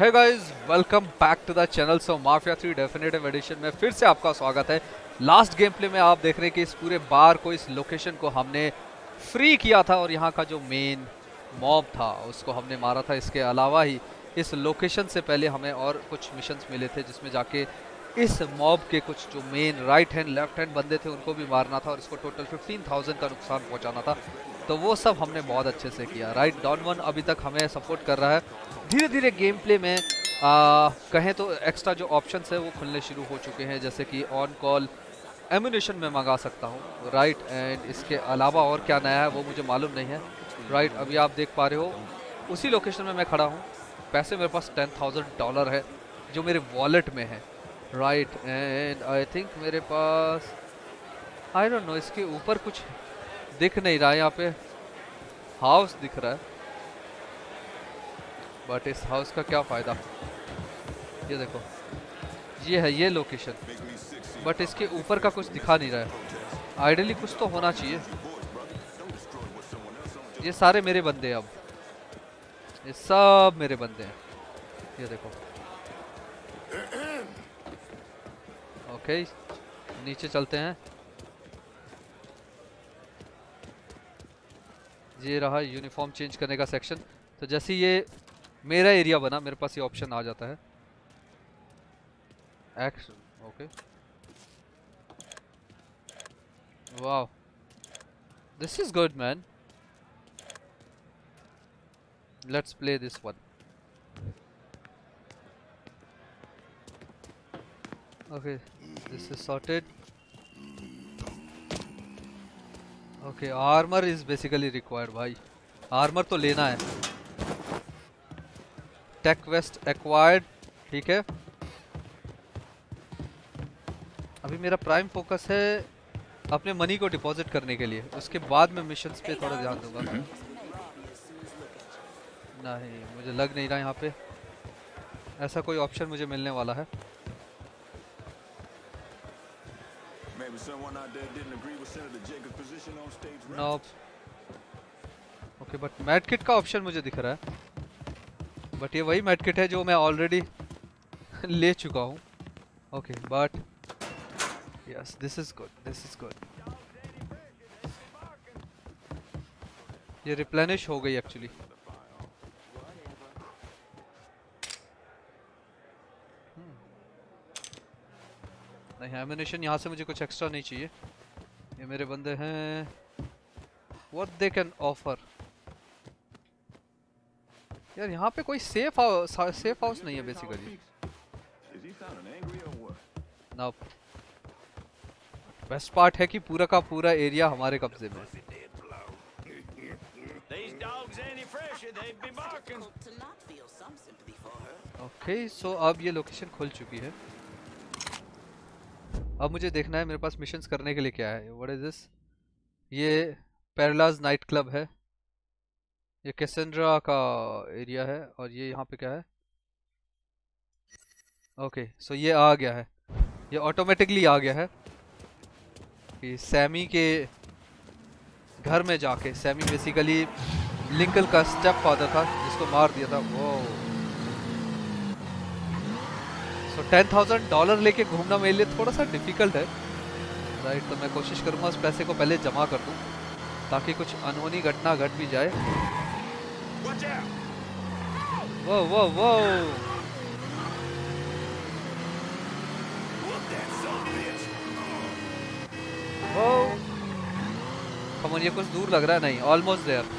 है guys, welcome back to the channel. So Mafia 3 Definitive addition में फिर से आपका स्वागत है। लास्ट गेम प्ले में आप देख रहे हैं कि इस पूरे बार को, इस लोकेशन को हमने फ्री किया था और यहाँ का जो मेन मॉब था उसको हमने मारा था। इसके अलावा ही इस लोकेशन से पहले हमें और कुछ मिशंस मिले थे जिसमें जाके इस मॉब के कुछ जो main right hand left hand बंदे थे उनको भी मारना था और इसको टोटल 15,000 का नुकसान पहुंचाना था। तो वो सब हमने बहुत अच्छे से किया, राइट। डॉनवन अभी तक हमें सपोर्ट कर रहा है। धीरे धीरे गेम प्ले में कहें तो एक्स्ट्रा जो ऑप्शंस है वो खुलने शुरू हो चुके हैं, जैसे कि ऑन कॉल एम्यूनेशन में मंगा सकता हूँ, राइट। एंड इसके अलावा और क्या नया है वो मुझे मालूम नहीं है, राइट। अभी आप देख पा रहे हो उसी लोकेशन में मैं खड़ा हूँ। पैसे मेरे पास $10,000 है जो मेरे वॉलेट में है, राइट। एंड आई थिंक मेरे पास आई डोंट नो, इसके ऊपर कुछ दिख नहीं रहा है। यहाँ पे हाउस दिख रहा है बट इस हाउस का क्या फ़ायदा। ये देखो, ये है ये लोकेशन बट इसके ऊपर का कुछ दिखा नहीं रहा है। आइडियली कुछ तो होना चाहिए। ये सारे मेरे बंदे हैं, अब ये सब मेरे बंदे हैं। ये देखो, ओके नीचे चलते हैं। ये रहा यूनिफॉर्म चेंज करने का सेक्शन। तो जैसे ये मेरा एरिया बना, मेरे पास ये ऑप्शन आ जाता है, एक्शन, ओके। वाह, this is good man, let's play this one. Okay this is sorted. Okay armour is basically required, भाई आर्मर तो लेना है। टेक वेस्ट एक्वायर्ड, ठीक है। अभी मेरा प्राइम फोकस है अपने मनी को डिपॉजिट करने के लिए, उसके बाद मैं मिशंस पे थोड़ा ध्यान दूंगा। नहीं मुझे लग नहीं रहा यहाँ पे ऐसा कोई ऑप्शन मुझे मिलने वाला है। ओके बट मैट किट का ऑप्शन मुझे दिख रहा है, बट ये वही मैट किट है जो मैं ऑलरेडी ले चुका हूँ। Okay but yes this is good, this is good. ये रिप्लेनिश हो गई एक्चुअली। नहीं एम्यूनेशन यहाँ से मुझे कुछ एक्स्ट्रा नहीं चाहिए। ये मेरे बंदे हैं, व्हाट दे कैन ऑफर। यार यहाँ पे कोई सेफ हाउस नहीं है बेसिकली। ना बेस्ट पार्ट है कि पूरा का पूरा एरिया हमारे कब्जे में। ओके सो अब ये लोकेशन खुल चुकी है। अब मुझे देखना है मेरे पास मिशंस करने के लिए क्या है। व्हाट इज दिस, ये पैरलाज नाइट क्लब है, ये कैसेंड्रा का एरिया है। और ये यहाँ पे क्या है, ओके सो ये आ गया है, ये ऑटोमेटिकली आ गया है कि सैमी के घर में जाके, सैमी बेसिकली लिंकन का स्टेप फादर था जिसको मार दिया था वो। तो $10,000 लेके घूमना मेरे लिए थोड़ा सा डिफ़िकल्ट है, राइट। तो मैं कोशिश करूँगा उस पैसे को पहले जमा कर दूँ ताकि कुछ अनहोनी घटना घट भी जाए। वो वो वो वो कम ऑन, ये कुछ दूर लग रहा है। नहीं almost there.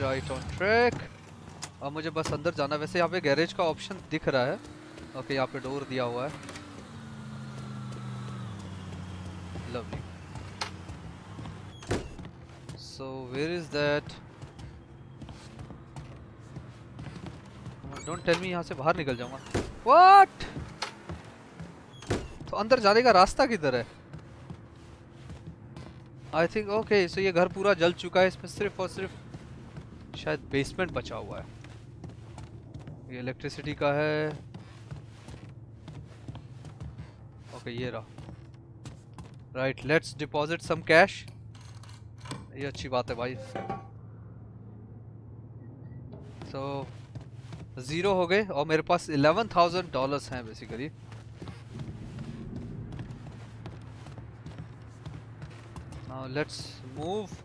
Right on track. अब मुझे बस अंदर जाना। वैसे यहाँ पे गैरेज का ऑप्शन दिख रहा है, ओके यहाँ पे डोर दिया हुआ है, lovely. So where is that, don't tell me यहाँ से बाहर निकल जाऊंगा। व्हाट, तो अंदर जाने का रास्ता किधर है? आई थिंक ओके सो ये घर पूरा जल चुका है, इसमें सिर्फ और सिर्फ शायद बेसमेंट बचा हुआ है। ये इलेक्ट्रिसिटी का है। ओके ये रहा। Right let's deposit some cash. ये अच्छी बात है भाई। सो ज़ीरो हो गए और मेरे पास $11,000 हैं बेसिकली। Now let's move.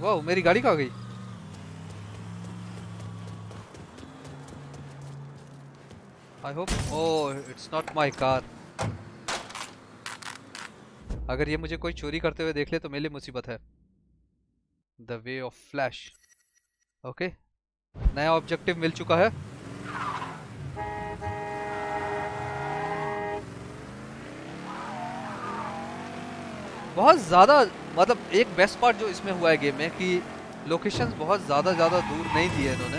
वाह मेरी गाड़ी कहाँ गई? I hope oh it's not my car. अगर ये मुझे कोई चोरी करते हुए देख ले तो मेरे लिए मुसीबत है। The way of flash. Okay नया ऑब्जेक्टिव मिल चुका है। बहुत ज़्यादा मतलब एक बेस्ट पार्ट जो इसमें हुआ है गेम में कि लोकेशंस बहुत ज़्यादा दूर नहीं दिए इन्होंने।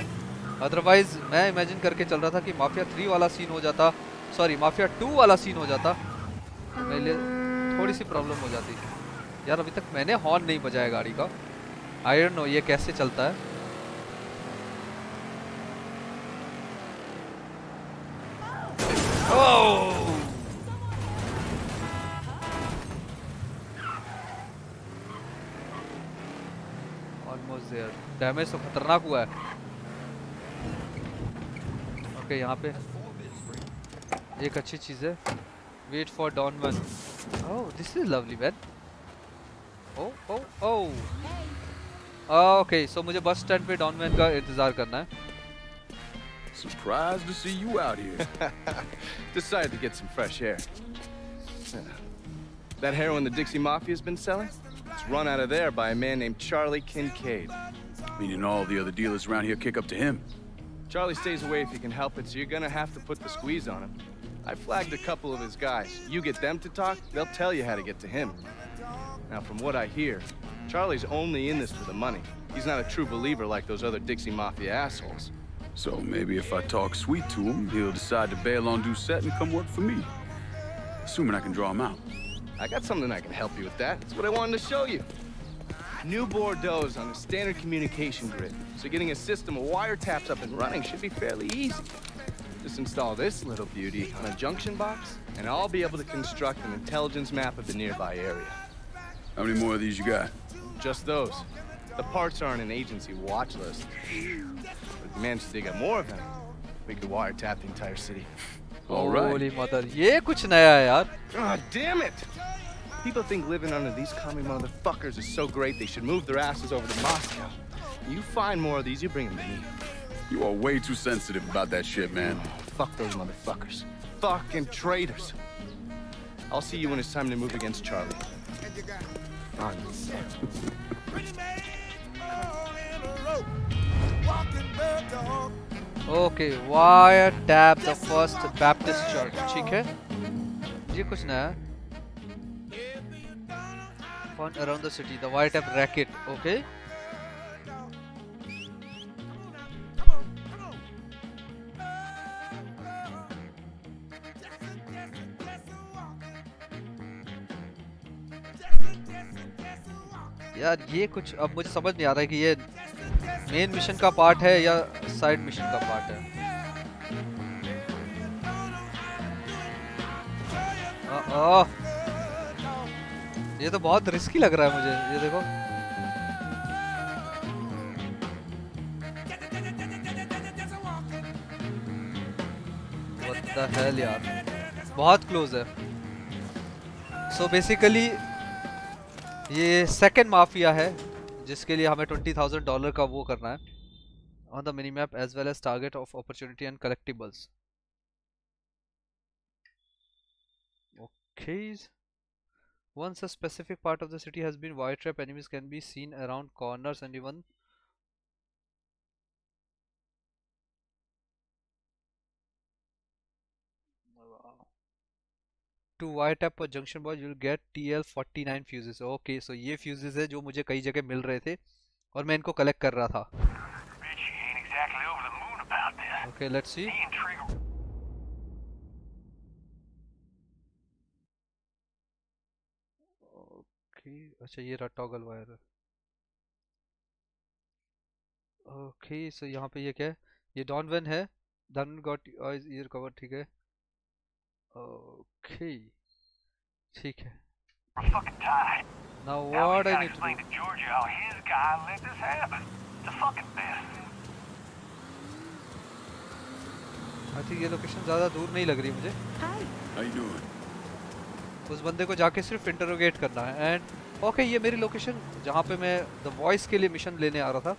अदरवाइज़ मैं इमेजिन करके चल रहा था कि माफिया 3 वाला सीन हो जाता, सॉरी माफिया 2 वाला सीन हो जाता, मेरे लिए थोड़ी सी प्रॉब्लम हो जाती। यार अभी तक मैंने हॉर्न नहीं बजाया गाड़ी का। आई डोंट नो ये कैसे चलता है। ओह डैमेज तो खतरनाक हुआ है। ओके यहाँ पे एक अच्छी चीज है। Wait for Donovan. Oh this is lovely man. Oh oh oh okay so मुझे बस स्टैंड पे डॉनवन का इंतजार करना है। Surprised to see you out here. Decided to get some fresh air. That heroin the Dixie Mafia's been selling? It's run out of there by a man named Charlie Kincaid. Meaning all the other dealers around here kick up to him. Charlie stays away if he can help it, so you're gonna have to put the squeeze on him. I flagged a couple of his guys. You get them to talk, they'll tell you how to get to him. Now, from what I hear, Charlie's only in this for the money. He's not a true believer like those other Dixie Mafia assholes. So maybe if I talk sweet to him, he'll decide to bail on Doucet and come work for me. Assuming I can draw him out. I got something I can help you with that. That's what I wanted to show you. New Bordeaux is on a standard communication grid, so getting a system of wiretaps up and running should be fairly easy. Just install this little beauty on a junction box, and I'll be able to construct an intelligence map of the nearby area. How many more of these you got? Just those. The parts are on an agency watch list. If we manage to dig up more of them, we could wiretap the entire city. Holy mother, ये कुछ नया है यार। God damn it! People think living under these commie motherfuckers is so great they should move their asses over to Moscow. You find more of these, you bring them to me. You are way too sensitive about that shit, man. Fuck those motherfuckers. Fucking traitors. I'll see you when it's time to move against Charlie. On. Okay, wiretap the First Baptist Church. ठीक है? ये कुछ नया है। Fun around the city, the wiretap racket. Okay. यार ये कुछ अब मुझे समझ नहीं आ रहा है कि ये मेन मिशन का पार्ट है या साइड मिशन का पार्ट है। ये तो बहुत रिस्की लग रहा है मुझे। ये देखो व्हाट द हेल यार बहुत क्लोज है। सो बेसिकली ये सेकंड माफिया है जिसके लिए हमें $20,000 का वो करना है on the mini map as well as target of opportunity and collectibles. Okay once a specific part of the city has been wiretap, enemies can be seen around corners and even to wiretap a junction box you'll get TL49 fuses. Okay, so ये fuses है जो मुझे कई जगह मिल रहे थे और मैं इनको collect कर रहा था। Okay, let's see. अच्छा ये रहा टॉगल वायर। ओके सो यहाँ पे ये क्या है, ये डॉनवन है, डॉनवन गॉट ईयर कवर, ठीक है ओके ठीक है। Now what I need to do? I think ये लोकेशन ज़्यादा दूर नहीं लग रही मुझे। उस बंदे को जाके सिर्फ इंटरोगेट करना है एंड ओके ये मेरी लोकेशन जहाँ पे मैं द वॉइस के लिए मिशन लेने आ रहा था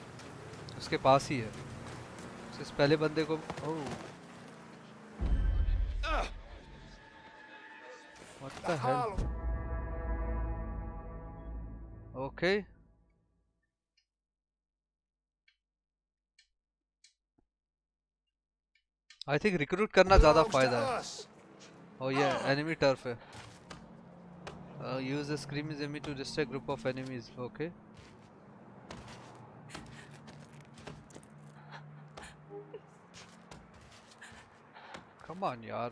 उसके पास ही है। इस पहले बंदे को What the hell? Okay. I think recruit करना ज़्यादा फायदा है। और ये एनिमी टर्फ है। Use the screaming enemy to distract group of enemies. Okay. Come on यार।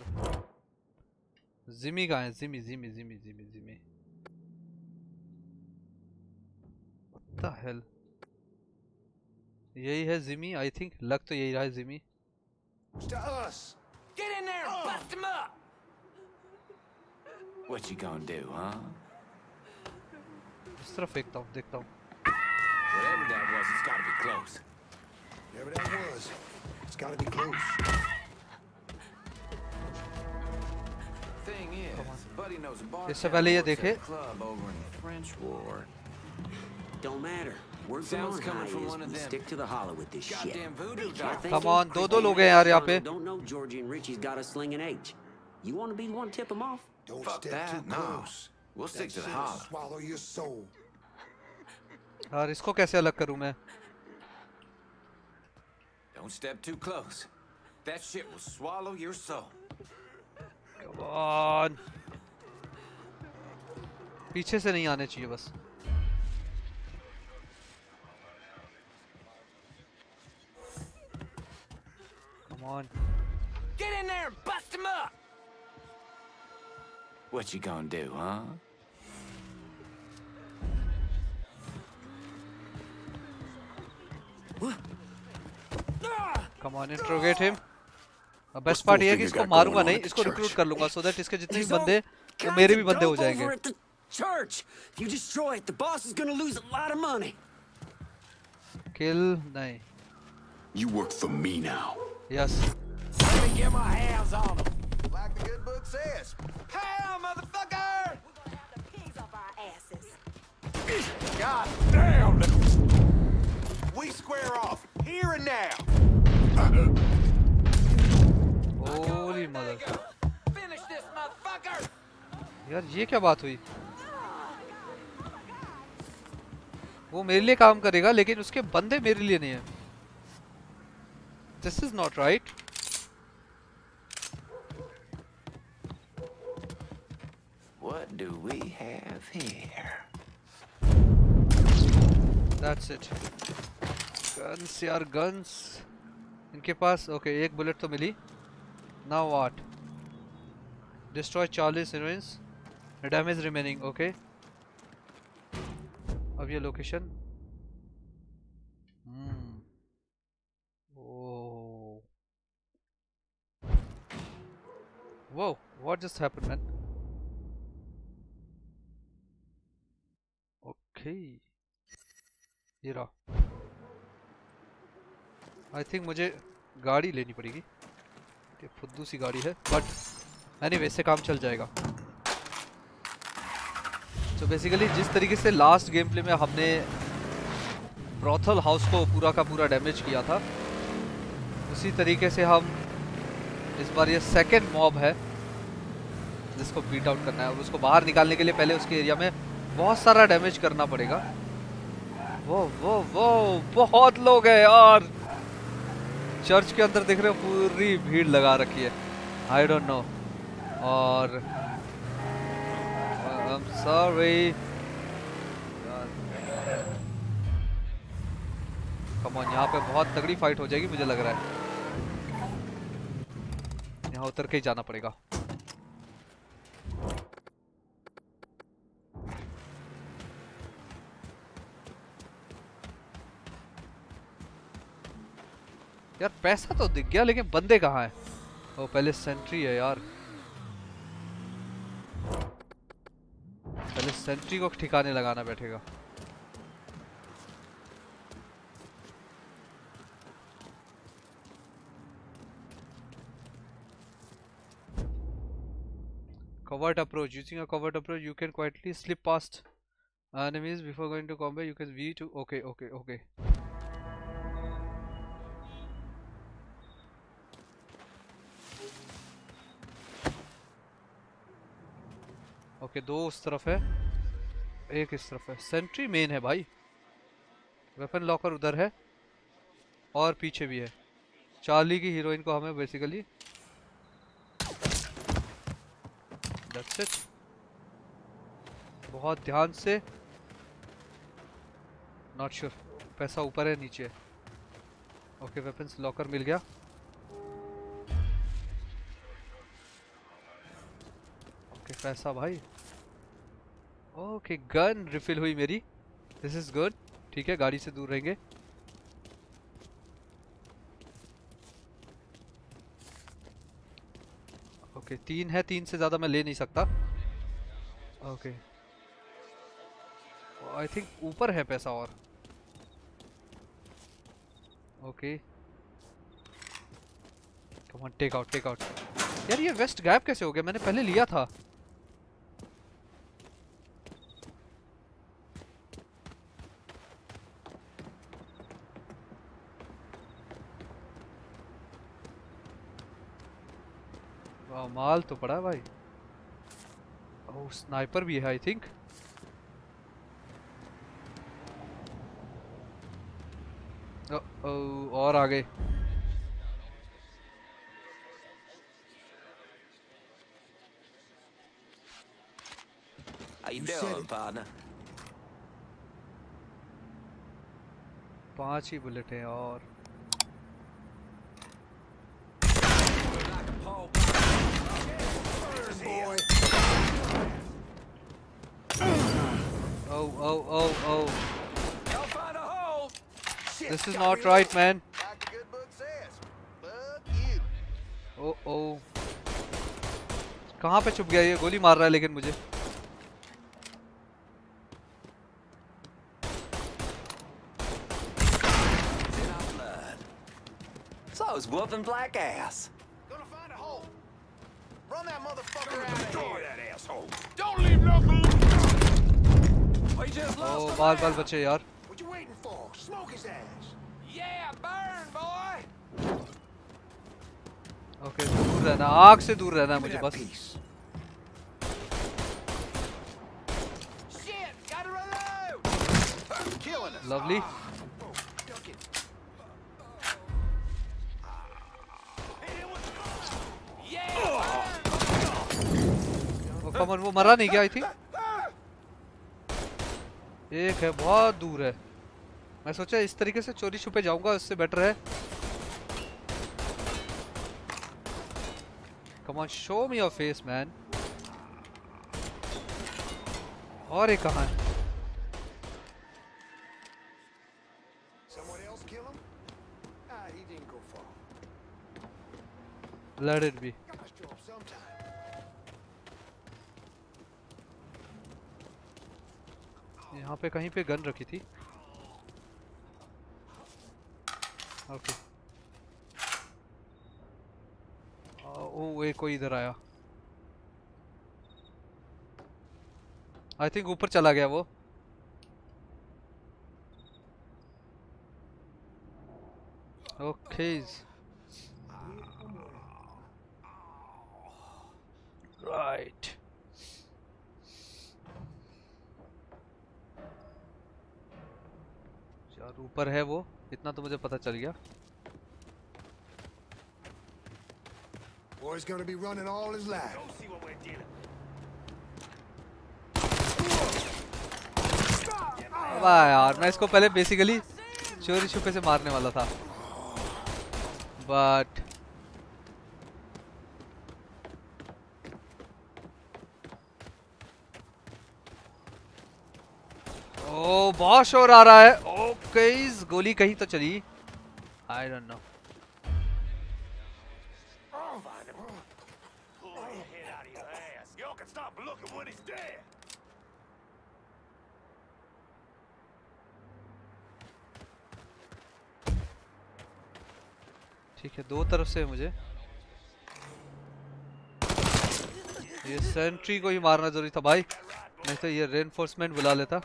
जिमी कहाँ है? Jimmy Jimmy Jimmy Jimmy Jimmy What the hell? यही है जिमी आई थिंक, लग तो यही रहा है Jimmy. Get in there and bust him up. What you gonna do, huh? इस तरफ फेंकता हूँ, देखता हूँ। Whatever that was, it's gotta be close. Whatever that was, it's gotta be close. इससे पहले ये देखे Come on, दो लोग हैं यार यहाँ पे। यार इसको कैसे अलग करूँ मैं? Come on. पीछे से नहीं आने चाहिए बस। Come on. Get in there and bust him up. What you gonna do, huh? Come on, interrogate him. Best part ये है कि इसको मारूंगा नहीं, इसको रिक्रूट कर लूंगा सो दैट इसके जितने बंदे वो मेरे भी बंदे हो जाएंगे। किल नहीं। You work for me now. Yes. Let me get my hands on them. Like the good book says. Hell, motherfucker! We're gonna have the pigs off our asses. God damn! We square off here and now. Holy mother. Finish this motherfucker. यार ये क्या बात हुई? वो मेरे लिए काम करेगा लेकिन उसके बंदे मेरे लिए नहीं है। This is not right. What do we have here? That's it. Guns यार guns. इनके पास okay एक बुलेट तो मिली। Now what? Destroy Charlie's ruins. Damage remaining. Okay. अब ये location. Oh. Whoa! What just happened, man? Okay. ये रहा. I think मुझे गाड़ी लेनी पड़ेगी. फुद्दू सी गाड़ी है बट एनीवे से काम चल जाएगा। तो बेसिकली जिस तरीके से लास्ट गेम प्ले में हमने ब्रॉथल हाउस को पूरा का पूरा डैमेज किया था उसी तरीके से हम इस बार ये सेकेंड मॉब है जिसको बीट आउट करना है और उसको बाहर निकालने के लिए पहले उसके एरिया में बहुत सारा डैमेज करना पड़ेगा। वो बहुत लोग हैं यार। चर्च के अंदर देख रहे हो पूरी भीड़ लगा रखी है। आई डोंट नो और I am sorry. Come on यहाँ पे बहुत तगड़ी फाइट हो जाएगी मुझे लग रहा है। यहाँ उतर के ही जाना पड़ेगा। यार पैसा तो दिख गया लेकिन बंदे कहाँ हैं? वो पहले सेंट्री है यार, पहले सेंट्री को ठिकाने लगाना बैठेगा। Covert approach. Using a covert approach, you can quietly slip past enemies before going to combat. You can V2. Okay, okay, okay. Okay, दो उस तरफ है, एक इस तरफ है। सेंट्री मेन है भाई। वेपन लॉकर उधर है और पीछे भी है। चार्ली की हीरोइन को हमें बेसिकली बहुत ध्यान से, नॉट श्योर पैसा ऊपर है नीचे। ओके वेपन्स लॉकर मिल गया। ओके पैसा भाई। ओके गन रिफिल हुई मेरी, दिस इज गुड। ठीक है गाड़ी से दूर रहेंगे। ओके तीन है, तीन से ज़्यादा मैं ले नहीं सकता। ओके आई थिंक ऊपर है पैसा और। Okay come on take out, take out. यार ये वेस्ट गायब कैसे हो गया? मैंने पहले लिया था। माल तो पड़ा भाई। ओह स्नाइपर भी है आई थिंक। ओह और आ गए। पांच ही बुलेट हैं और boy. Oh. Y'all find a hole. This is not right, man. Like the good book says. Fuck you. Oh. कहाँ पे छुप गया ये? गोली मार रहा है लेकिन मुझे। So I was whooping black ass. Run that motherfucker out of here. That asshole. Don't leave no clue. We just lost. Oh, bal bache yaar. What you waiting for? Smoke his ass. Yeah, burn boy. Okay, दूर रहना, आग से दूर रहना मुझे बस। Shit, got to reload. Killing us. Lovely. कमर वो मरा नहीं गया आई थिंक। एक है बहुत दूर है। मैं सोचा इस तरीके से चोरी छुपे जाऊंगा, उससे बेटर है। Come on show me your face man. और एक कहां है? Let it be. यहाँ पे कहीं पे गन रखी थी। ओके ओह एक कोई इधर आया। आई थिंक ऊपर चला गया वो। ओके राइट यार ऊपर है वो, इतना तो मुझे पता चल गया। वाह यार मैं इसको पहले बेसिकली चोरी छुपे से मारने वाला था बट बहुत शोर आ रहा है। ओके गोली कहीं तो चली। I don't know. look at what is there! ठीक है, दो तरफ से मुझे ये सेंट्री को ही मारना जरूरी था भाई, नहीं तो ये रेनफोर्समेंट बुला लेता,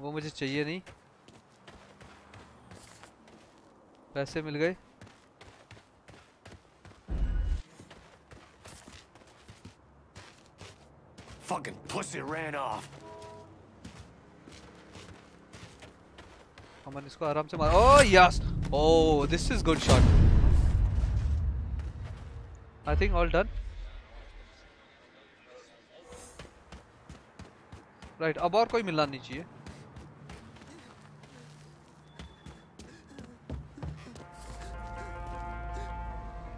वो मुझे चाहिए नहीं। पैसे मिल गए, fucking pussy ran off। हमने इसको आराम से मारा। Oh yes, oh this is good shot. I think all done. Right, अब और कोई मिलना नहीं चाहिए।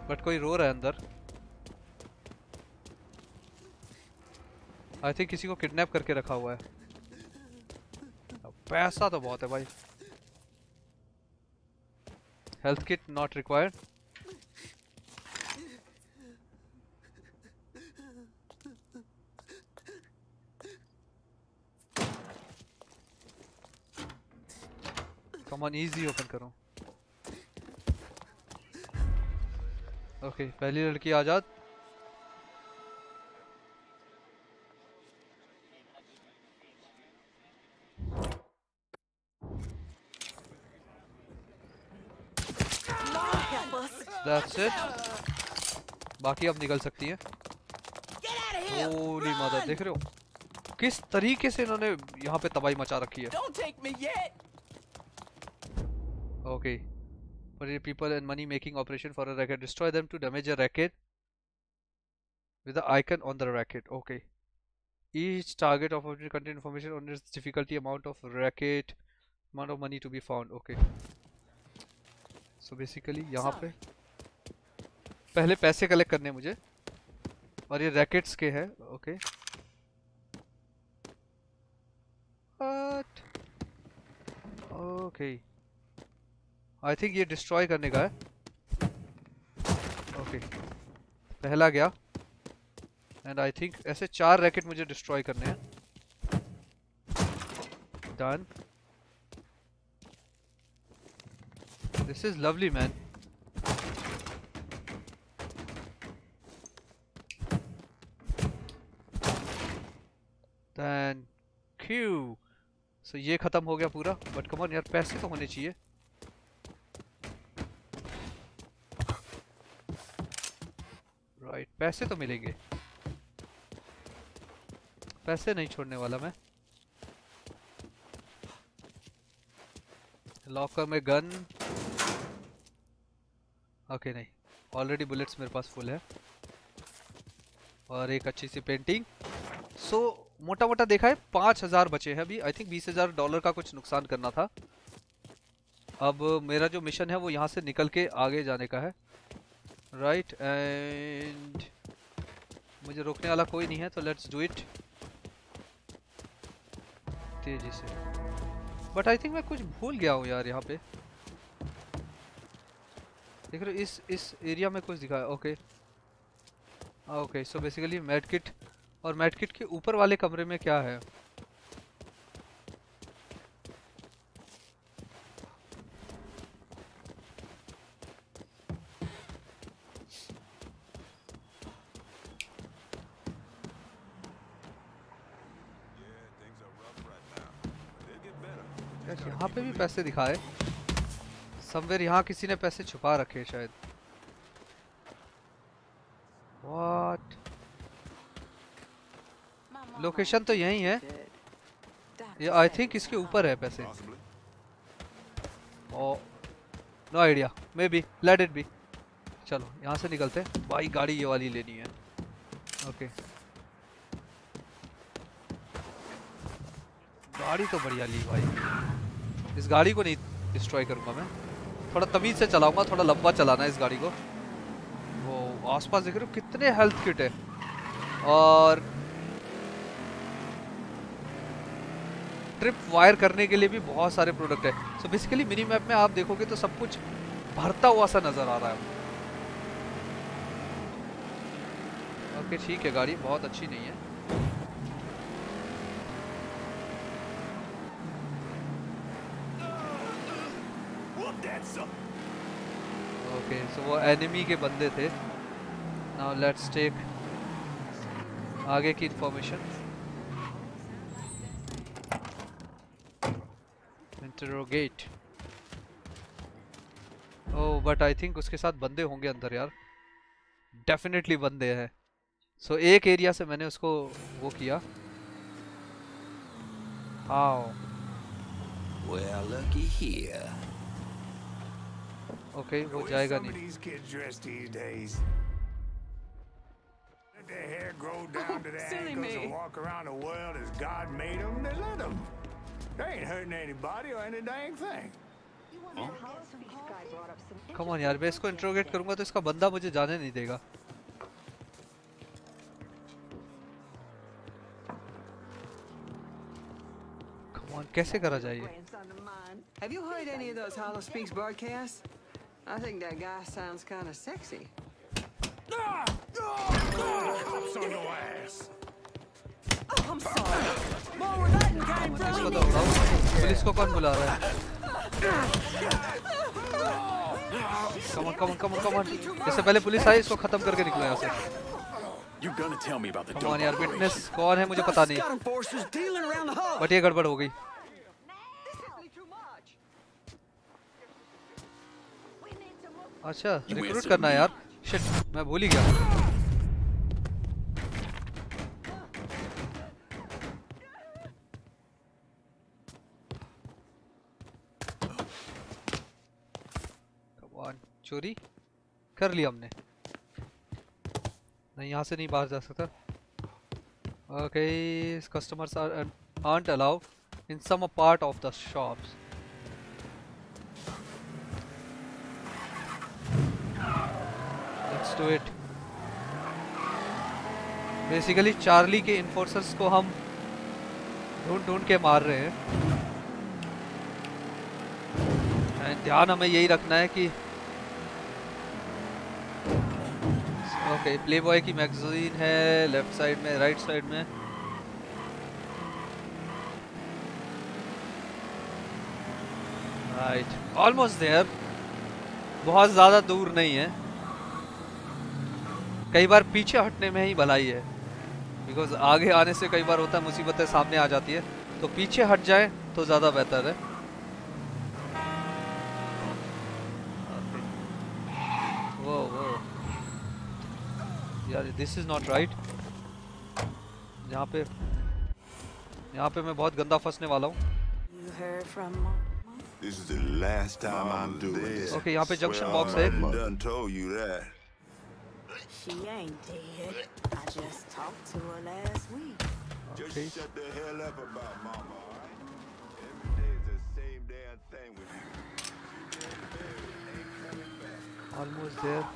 बट कोई रो रहा है अंदर। आई थिंक किसी को किडनैप करके रखा हुआ है। पैसा तो बहुत है भाई। Health kit not required. Come on, easy open करो। ओके, पहली लड़की आजाद। That's it. बाकी अब निकल सकती है। होली मदर, देख रहे हो किस तरीके से इन्होंने यहाँ पे तबाही मचा रखी है। Okay, for people and money making operation for a racket, destroy them to damage a racket with the icon on the racket. Okay, each target of contain information on its difficulty, amount of racket, amount of money to be found. Okay, तो basically यहाँ पे पहले पैसे collect करने मुझे, और ये rackets के हैं। ओके, ओके आई थिंक ये डिस्ट्रॉय करने का है। ओके, पहला गया। एंड आई थिंक ऐसे 4 रैकेट मुझे डिस्ट्रॉय करने हैं। Done, this is lovely man. Thank you. So ये खत्म हो गया पूरा। बट कम ऑन यार, पैसे तो होने चाहिए। राइट, पैसे तो मिलेंगे, पैसे नहीं छोड़ने वाला मैं। लॉकर में गन। ओके नहीं, ऑलरेडी बुलेट्स मेरे पास फुल है। और एक अच्छी सी पेंटिंग। सो मोटा मोटा देखा है 5000 बचे हैं अभी। आई थिंक $20,000 का कुछ नुकसान करना था। अब मेरा जो मिशन है वो यहाँ से निकल के आगे जाने का है। राइट, एंड मुझे रोकने वाला कोई नहीं है, तो लेट्स डू इट तेजी से। बट आई थिंक मैं कुछ भूल गया हूँ यार। यहाँ पे देख रहे हो, इस एरिया में कुछ दिखा है। Okay okay, so basically medkit, और मेडकिट के ऊपर वाले कमरे में क्या है? यार यहाँ पे भी पैसे दिखाए। समवेयर यहाँ किसी ने पैसे छुपा रखे शायद। What? लोकेशन तो यही है। ये आई थिंक इसके ऊपर है पैसे। No idea, maybe, let it be. चलो यहाँ से निकलते हैं भाई। गाड़ी ये वाली लेनी है। ओके, गाड़ी तो बढ़िया ली भाई। इस गाड़ी को नहीं डिस्ट्रॉय करूँगा मैं, थोड़ा तमीज से चलाऊंगा, थोड़ा लंबा चलाना है इस गाड़ी को। वो आसपास देख रहे हो कितने हेल्थ किट है। और ट्रिप वायर करने के लिए भी बहुत सारे प्रोडक्ट है। सो बेसिकली मिनी मैप में आप देखोगे तो सब कुछ भरता हुआ सा नजर आ रहा है। ओके ठीक है, गाड़ी बहुत अच्छी नहीं है। ओके, सो वो एनिमी के बंदे थे। नाउ लेट्स टेक आगे की information. Interrogate. Oh but I think उसके साथ बंदे होंगे अंदर यार, डेफिनेटली बंदे हैं। सो एक एरिया से मैंने उसको वो किया। हाँ ओके, वो जाएगा नहीं। Their hair grow down to their ankles and walk around the world as God made them. They let them. They ain't hurting anybody or any dang thing. Come on यार, मैं इसको इंट्रोगेट करूँगा तो इसका बंदा मुझे जाने नहीं देगा। Come on, कैसे करा जाए? Have you heard any of those Hollow Speaks broadcasts? I think that guy sounds kind of sexy. Police को कौन बुला रहा है? Come on, come on, come on, come on. इससे पहले पुलिस आई, इसको खत्म करके निकला यहाँ से। Come on यार, विटनेस कौन है मुझे पता नहीं, बट ये गड़बड़ हो गई। अच्छा रिक्रूट करना है यार, शिट मैं भूल ही गया। Come on, चोरी कर लिया हमने। नहीं यहाँ से नहीं बाहर जा सकता। Okay, customers are allowed in some part of the shops. Do it. Basically Charlie के इन्फोर्सर्स को हम ढूंढ ढूंढ के मार रहे हैं। ध्यान हमें यही रखना है कि ओके, प्लेबॉय की मैगजीन है लेफ्ट साइड में, राइट साइड में। राइट, ऑलमोस्ट देयर, बहुत ज्यादा दूर नहीं है। कई बार पीछे हटने में ही भलाई है, बिकॉज आगे आने से कई बार होता है मुसीबतें सामने आ जाती है, तो पीछे हट जाए तो ज़्यादा बेहतर है। वो यार दिस इज़ नॉट राइट। यहाँ पे मैं बहुत गंदा फंसने वाला हूँ। ओके, यहाँ पे जंक्शन बॉक्स है। She ain't dead. I just talked to her last week. Just shut the hell up about mama, all right? Every day is the same damn thing with you. Almost there.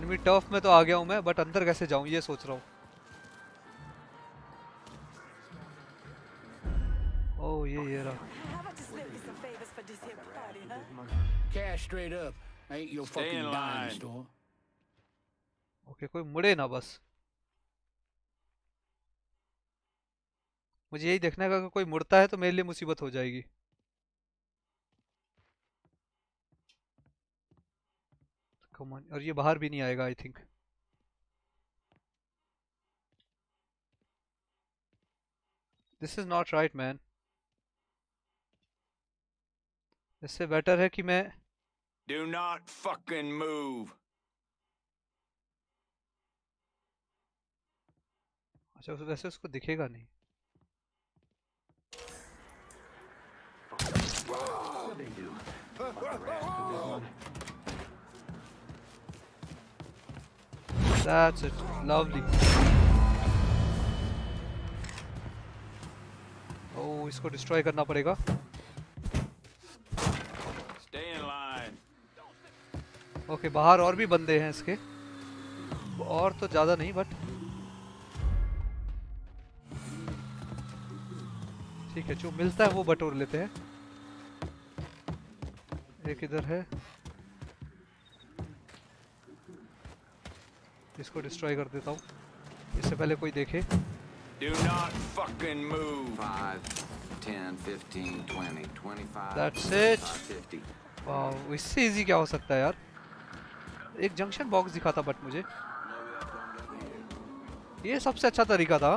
Enemy turf में तो आ गया हूँ मैं, but अंदर कैसे जाऊँ ये सोच रहा हूँ। Oh ये रहा। Cash straight up. ओके, कोई मुड़े ना, बस मुझे यही देखना है कि कोई मुड़ता है तो मेरे लिए मुसीबत हो जाएगी। Come on, और ये बाहर भी नहीं आएगा I think. This is not right man. इससे बेटर है कि मैं Do not fucking move. अच्छा वैसे उसको दिखेगा नहीं। That's it, lovely. Oh, इसको डिस्ट्रॉय करना पड़ेगा। ओके, बाहर और भी बंदे हैं इसके, और तो ज्यादा नहीं बट ठीक है, जो मिलता है वो बटोर लेते हैं। एक इधर है, इसको डिस्ट्रॉय कर देता हूँ इससे पहले कोई देखे। Do not fucking move. 10, 15, 20, 25, That's it. 50. Wow, इससे इजी क्या हो सकता है यार? एक जंक्शन बॉक्स दिखा था बट मुझे ये सबसे अच्छा तरीका था।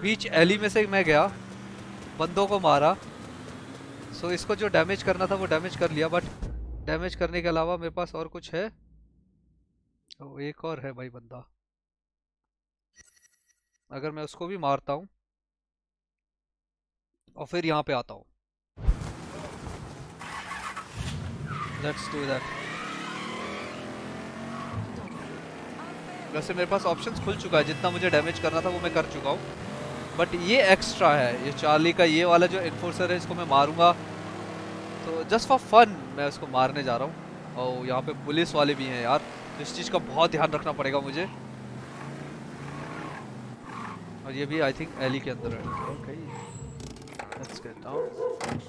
बीच एली में से मैं गया, बंदों को मारा, सो इसको जो डैमेज करना था वो डैमेज कर लिया। बट डैमेज करने के अलावा मेरे पास और कुछ है? एक और है भाई बंदा, अगर मैं उसको भी मारता हूँ और फिर यहाँ पे आता हूँ। Let's do that. वैसे मेरे पास ऑप्शंस खुल चुका है, जितना मुझे डैमेज करना था वो मैं कर चुका हूँ, बट ये एक्स्ट्रा है। ये चार्ली का ये वाला जो इन्फोर्सर है इसको मैं मारूंगा, तो जस्ट फॉर फन मैं उसको मारने जा रहा हूँ। और यहाँ पे पुलिस वाले भी हैं यार, इस चीज़ का बहुत ध्यान रखना पड़ेगा मुझे। और ये भी आई थिंक एली के अंदर है। Okay, let's get down.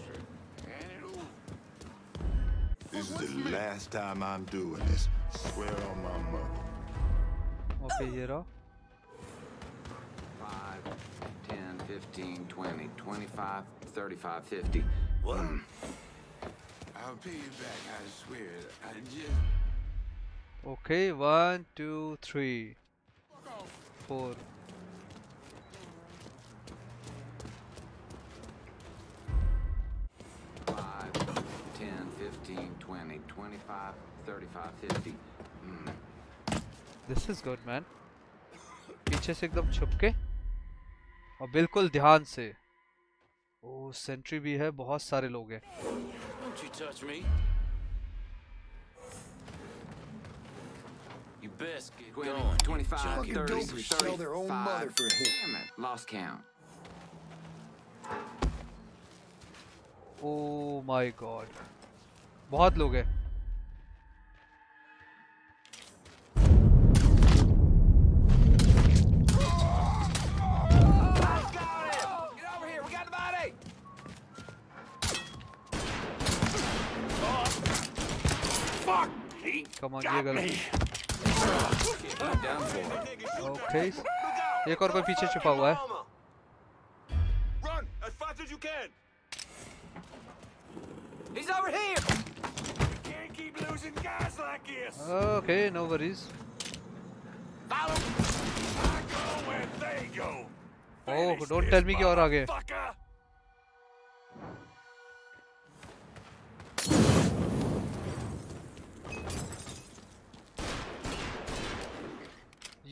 This is the last time I am doing this, swear on my mother. Okay, ये रहा 5 10 15 20 25 35 50 I'll pay you back, I swear. I just Okay, 1, 2, 3, 4. Five, 10, 15, 20, 25, 35, 50. This is good, man. पीछे से एकदम छुप के और बिल्कुल ध्यान से। ओ, सेंट्री भी है, बहुत सारे लोग हैं। Don't you touch me? You best get going. 25, 30, 35. Damn it, lost count. Oh my God, बहुत लोग हैं। Come on, ये गलत। ओके, एक और कोई पीछे छुपा हुआ है। Okay, no worries. Oh, don't tell me कि और आगे।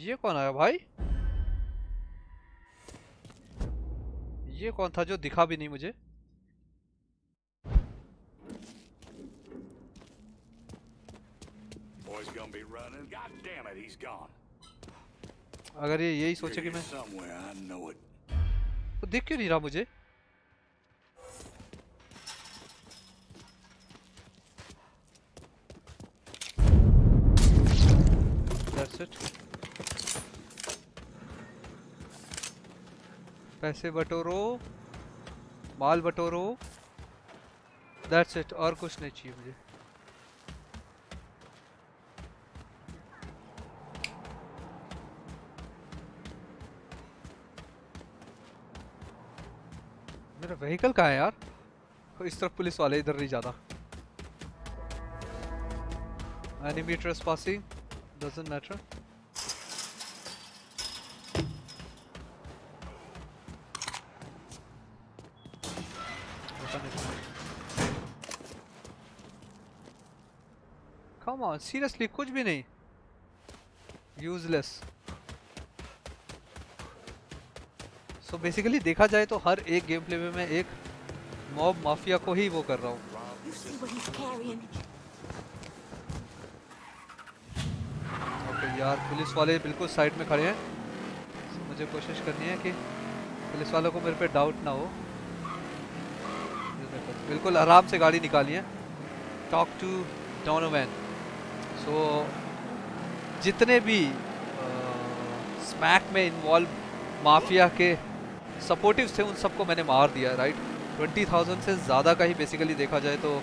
ये कौन आया भाई? ये कौन था जो दिखा भी नहीं मुझे? अगर ये यही सोचे कि मैं तो दिख क्यों नहीं रहा मुझे? That's it. पैसे बटोरो, माल बटोरो। That's it, और कुछ नहीं चाहिए मुझे। मेरा व्हीकल कहाँ है यार? इस तरफ पुलिस वाले, इधर नहीं जाता। Enemy trespassing doesn't matter. Seriously कुछ भी नहीं, यूजलेस। सो बेसिकली देखा जाए तो हर एक गेम प्ले में मैं एक मॉब माफिया को ही वो कर रहा हूँ। ओके यार, पुलिस वाले बिल्कुल साइड में खड़े हैं। So, मुझे कोशिश करनी है कि पुलिस वालों को मेरे पे डाउट ना हो। बिल्कुल आराम से गाड़ी निकाली है। Talk to Donovan. सो जितने भी स्मैक में इन्वॉल्व माफिया के सपोर्टिव्स थे उन सबको मैंने मार दिया। राइट, 20,000 से ज़्यादा का ही बेसिकली देखा जाए तो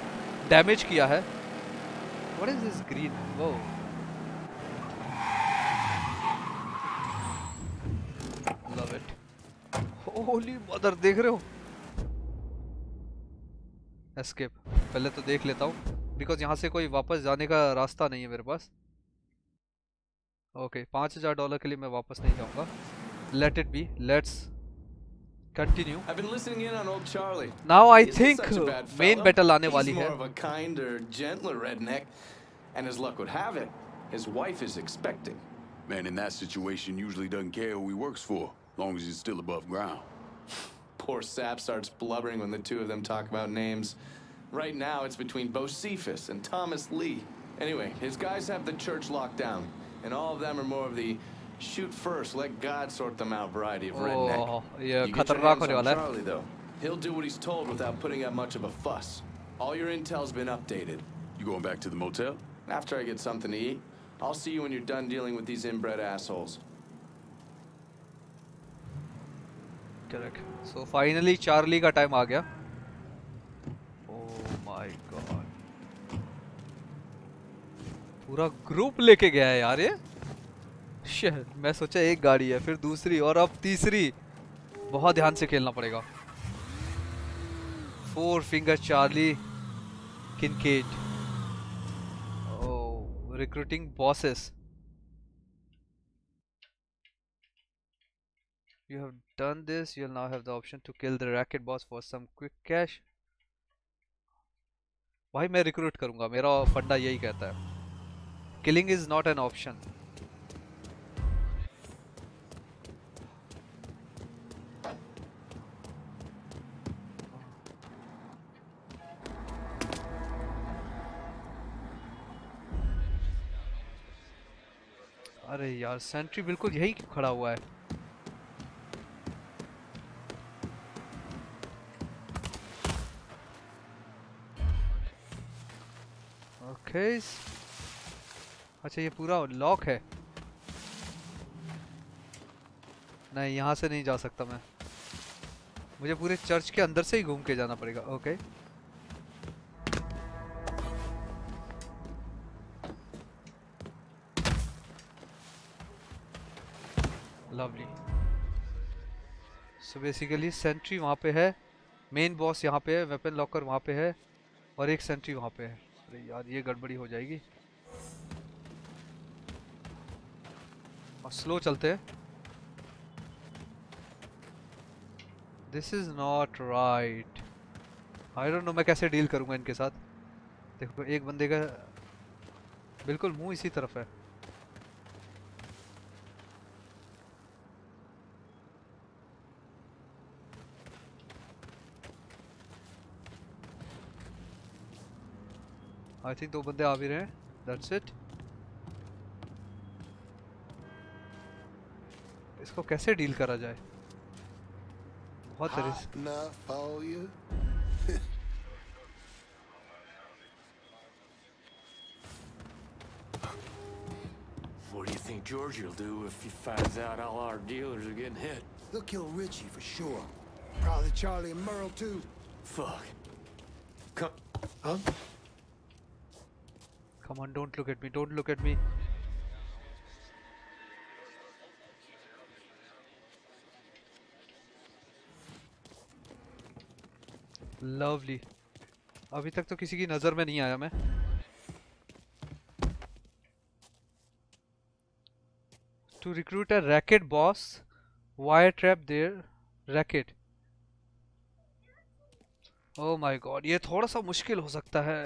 डैमेज किया है। What is this green? वो लव इट। होली मदर, देख रहे हो एस्केप। पहले तो देख लेता हूँ बिकॉज यहाँ से कोई वापस जाने का रास्ता नहीं है मेरे पास। ओके $5000 के लिए मैं वापस नहीं जाऊँगा। Let it be, let's continue. I've been listening in on old Charlie. Now I think main battle आने वाली है. He's more of a kinder, gentler redneck, and as luck would have it, his wife is expecting. Man in that situation usually doesn't care who he works for, long as he's still above ground. Poor sap starts blubbering when the two of them talk about names. Right now it's between Bocephus and Thomas Lee. Anyway, his guys have the church locked down, and all of them are more of the shoot first, let God sort them out variety of redneck. You get your hands on Charlie though. He'll do what he's told without putting up much of a fuss. All your intel's been updated. You going back to the motel? After I get something to eat. I'll see you when you're done dealing with these inbred assholes. Correct. So finally Charlie का time आ गया. Oh my God. पूरा group लेके गया है यार ये. शहर मैं सोचा एक गाड़ी है, फिर दूसरी और अब तीसरी। बहुत ध्यान से खेलना पड़ेगा। Four finger Charlie Kincaid. Oh recruiting bosses. You have done this, you will now have the option to kill the racket boss for some quick cash. भाई मैं रिक्रूट करूंगा, मेरा फंडा यही कहता है। Killing is not an option. अरे यार सेंट्री बिल्कुल यही खड़ा हुआ है। ओके अच्छा ये पूरा लॉक है। नहीं यहाँ से नहीं जा सकता मैं, मुझे पूरे चर्च के अंदर से ही घूम के जाना पड़ेगा। Okay lovely. So basically sentry वहाँ पे है, मेन बॉस यहाँ पे है, वेपन लॉकर वहाँ पे है और एक सेंट्री वहाँ पे है। अरे यार ये गड़बड़ी हो जाएगी। और स्लो चलते हैं। This is not right. I don't know मैं कैसे डील करूँगा इनके साथ। देखो एक बंदे का बिल्कुल मुंह इसी तरफ है। आई थिंक दो बंदे आ भी रहे हैं। That's it. इसको कैसे डील करा जाए? बहुत risk. What do you think George will do if he finds out all our dealers are getting hit? They'll kill Richie for sure. Probably Charlie and Merle too. Fuck. Huh? Come on, don't look at me, don't look at me. Lovely. अभी तक तो किसी की नजर में नहीं आया मैं। To recruit a racket boss, wire trap their racket. Oh my God, ये थोड़ा सा मुश्किल हो सकता है।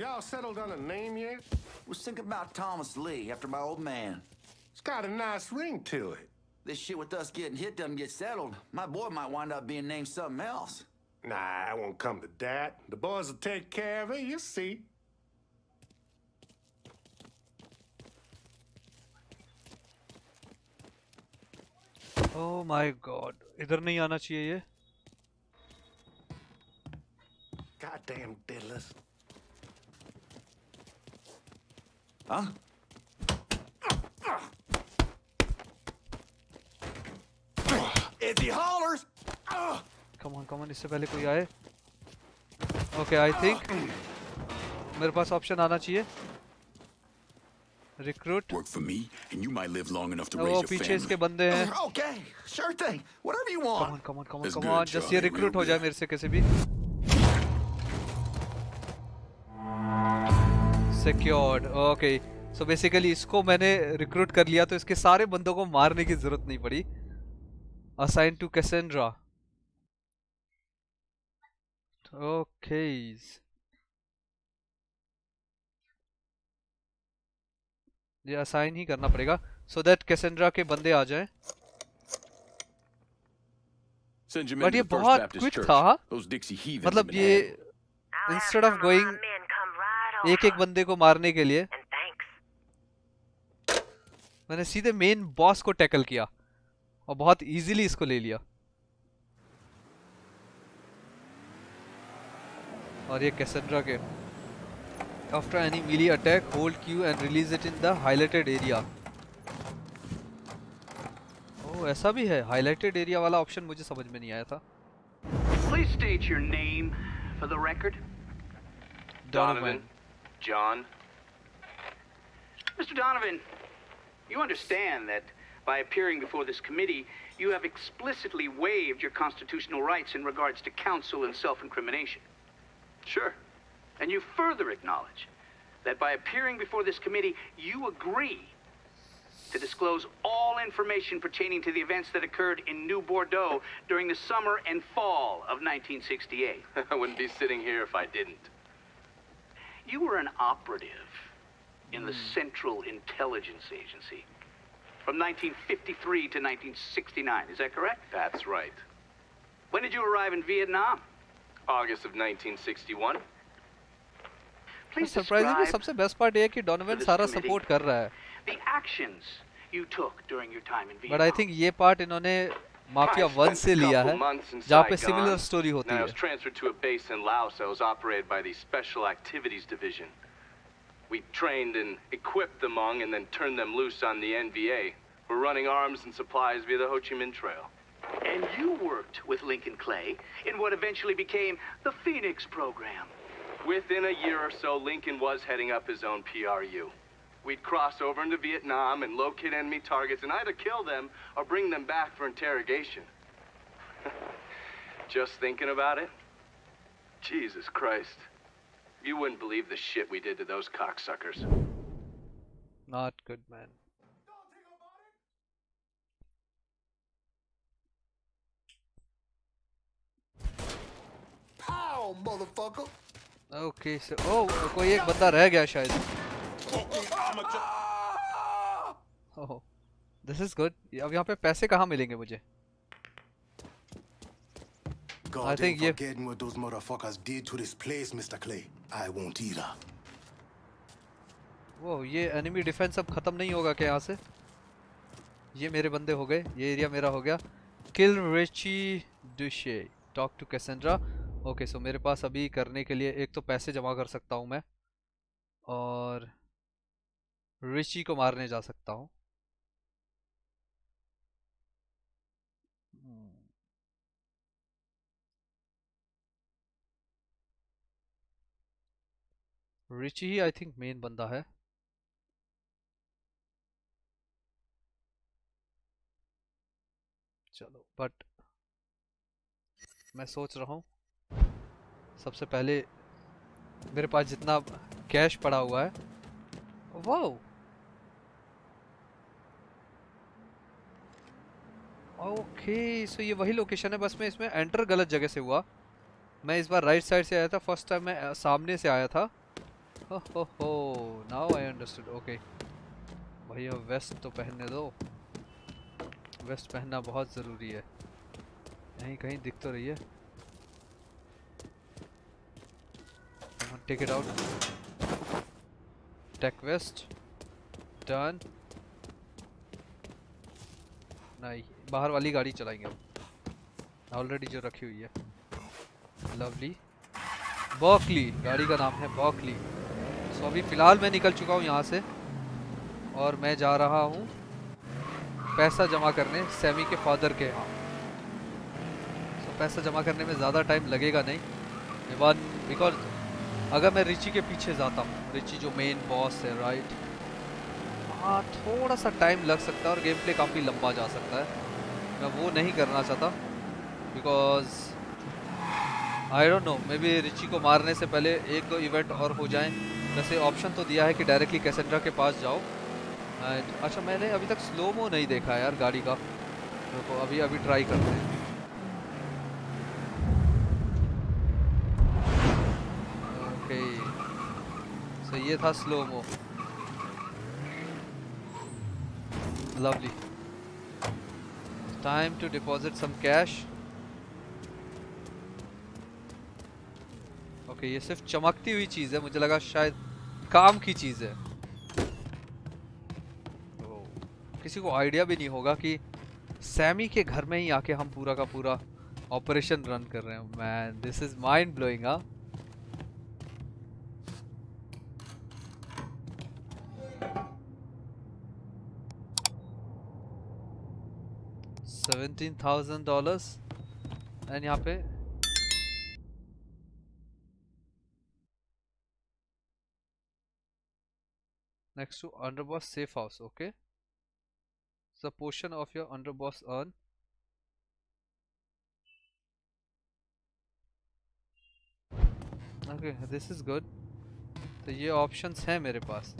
Y'all settled on a name yet? Was thinking about Thomas Lee after my old man. It's got a nice ring to it. This shit with us getting hit doesn't get settled. My boy might wind up being named something else. Nah, I won't come to that. The boys will take care of it, you see. Oh my God. इधर नहीं आना चाहिए ये। Goddamn diddlers. हाँ come on इससे पहले कोई आए। ओके आई थिंक मेरे पास ऑप्शन आना चाहिए। Recruit. Work for me, and you might live long enough to raise your family. Okay, sure thing. Whatever you want. Come on. Just ye recruit हो जाए मेरे से कैसे भी. Secured. Okay. So basically इसको मैंने recruit कर लिया तो इसके सारे बंदों को मारने की जरूरत नहीं पड़ी. Assigned to Cassandra. Okay. ये असाइन ही करना पड़ेगा so that कैसेंड्रा के बंदे आ जाएं. बट ये बहुत क्विक था, मतलब ये इंस्टेड ऑफ गोइंग एक एक बंदे को मारने के लिए मैंने सीधे मेन बॉस को टैकल किया और बहुत इजीली इसको ले लिया. और ये कैसेंड्रा के After any melee attack, hold Q and release it in the highlighted area. Oh, ऐसा भी है. Highlighted area वाला option मुझे समझ में नहीं आया था. Please state your name for the record. Donovan. John. Mr. Donovan, you understand that by appearing before this committee, you have explicitly waived your constitutional rights in regards to counsel and self-incrimination. Sure. And you further acknowledge that by appearing before this committee, you agree to disclose all information pertaining to the events that occurred in New Bordeaux during the summer and fall of 1968. I wouldn't be sitting here if I didn't. You were an operative in the Central Intelligence Agency from 1953 to 1969, is that correct? That's right. When did you arrive in Vietnam? August of 1961. Surprisingly, सबसे best part ये है कि Donovan सारा support कर रहा है. The actions you took during your time in Vietnam. But I think ये part इन्होंने Mafia 1 से लिया है, जहाँ पे similar story होती है. I was transferred to a base in Laos. I was operated by the Special Activities Division. We trained and equipped the Hmong and then turned them loose on the NVA. We're running arms and supplies via the Ho Chi Minh Trail. And you worked with Lincoln Clay in what eventually became the Phoenix Program. Within a year or so, Lincoln was heading up his own PRU. We'd cross over into Vietnam and locate enemy targets and either kill them or bring them back for interrogation. Just thinking about it? Jesus Christ. You wouldn't believe the shit we did to those cocksuckers. Not good, man. Pow, motherfucker! Okay okay, कोई एक बंदा रह गया शायद. This is good. अब यहाँ पे पैसे कहाँ मिलेंगे मुझे? I think ये वो ये एनिमी डिफेंस अब खत्म नहीं होगा क्या यहाँ से? ये मेरे बंदे हो गए, ये एरिया मेरा हो गया. Kill Richie Douche, talk to Cassandra. Okay so मेरे पास अभी करने के लिए एक तो पैसे जमा कर सकता हूँ मैं और रिची को मारने जा सकता हूँ. रिची ही आई थिंक मेन बंदा है. चलो बट मैं सोच रहा हूँ सबसे पहले मेरे पास जितना कैश पड़ा हुआ है. वाओ ओके सो ये वही लोकेशन है, बस मैं इसमें एंटर गलत जगह से हुआ. मैं इस बार राइट साइड से आया था, फर्स्ट टाइम मैं सामने से आया था. Oh now I understood. Okay भैया वेस्ट तो पहनने दो, वेस्ट पहनना बहुत ज़रूरी है. नहीं कहीं दिख तो रही है. Take it out. Tech vest. Done. नहीं बाहर वाली गाड़ी चलाएंगे हम ऑलरेडी जो रखी हुई है. लवली बॉकली गाड़ी का नाम है, बॉकली. सो अभी फ़िलहाल मैं निकल चुका हूँ यहाँ से और मैं जा रहा हूँ पैसा जमा करने सैमी के फादर के यहाँ. सो पैसा जमा करने में ज़्यादा टाइम लगेगा नहीं बिकॉज अगर मैं रिची के पीछे जाता हूँ, रिची जो मेन बॉस है राइट, हाँ थोड़ा सा टाइम लग सकता है और गेम प्ले काफ़ी लंबा जा सकता है। मैं वो नहीं करना चाहता because I don't know, maybe Richie को मारने से पहले एक दो इवेंट और हो जाएं। वैसे ऑप्शन तो दिया है कि डायरेक्टली कैसेंड्रा के पास जाओ। अच्छा मैंने अभी तक स्लोमो नहीं देखा है यार गाड़ी का, तो अभी अभी ट्राई करते हैं। ओके सो ये था slomo, lovely. Time to deposit some cash. Okay ये सिर्फ चमकती हुई चीज़ है, मुझे लगा शायद काम की चीज़ है। तो किसी को आइडिया भी नहीं होगा कि सैमी के घर में ही आके हम पूरा का पूरा ऑपरेशन रन कर रहे हैं। Man this is mind blowing. हाँ $17,000 एंड यहाँ पे next to underboss safe house. Okay, so portion of your underboss earn okay, this is good. तो ये options हैं मेरे पास।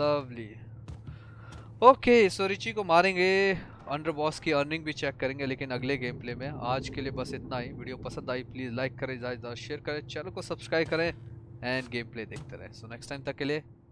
lovely okay, so रिची को मारेंगे, अंडरबॉस की अर्निंग भी चेक करेंगे लेकिन अगले गेम प्ले में। आज के लिए बस इतना ही। वीडियो पसंद आई प्लीज़ लाइक करें, ज़्यादा शेयर करें, चैनल को सब्सक्राइब करें एंड गेम प्ले देखते रहें। सो नेक्स्ट टाइम तक के लिए